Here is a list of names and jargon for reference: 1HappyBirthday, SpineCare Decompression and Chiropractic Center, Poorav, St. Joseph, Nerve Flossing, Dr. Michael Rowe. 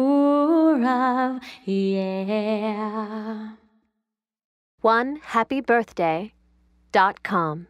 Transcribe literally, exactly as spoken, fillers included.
Poorav, yeah. one happy birthday dot com